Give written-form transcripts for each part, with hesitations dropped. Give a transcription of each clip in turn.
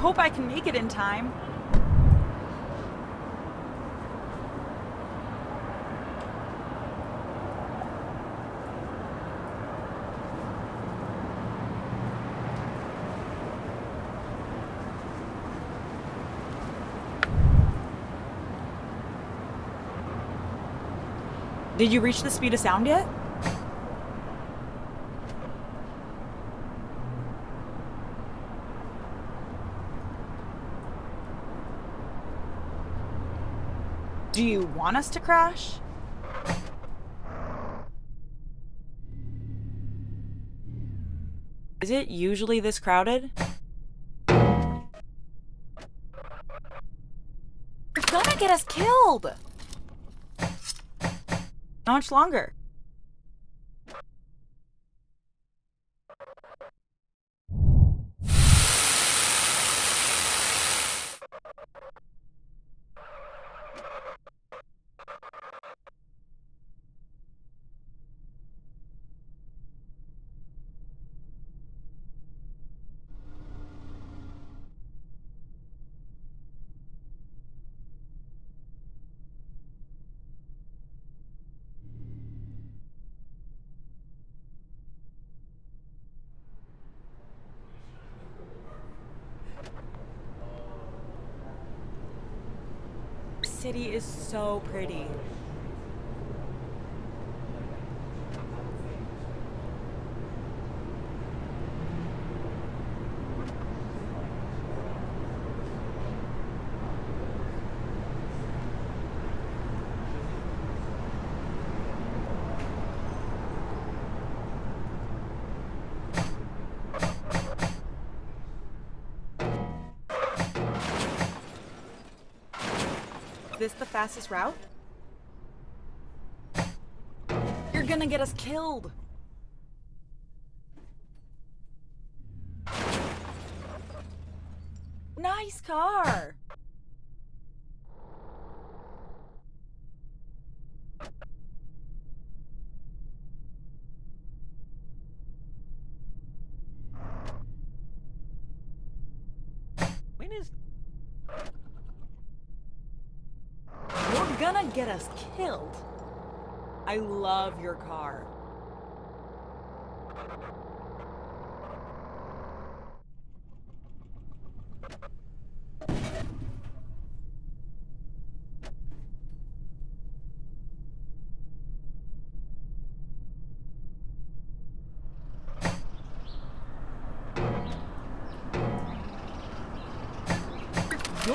hope I can make it in time. Did you reach the speed of sound yet? Do you want us to crash? Is it usually this crowded? You're gonna get us killed! How much longer? The city is so pretty. Is this the fastest route? You're gonna get us killed! Nice car! Get us killed. I love your car.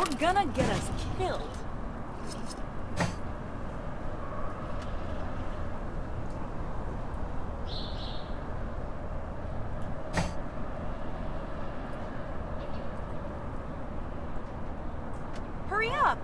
You're gonna get us killed. Hurry up!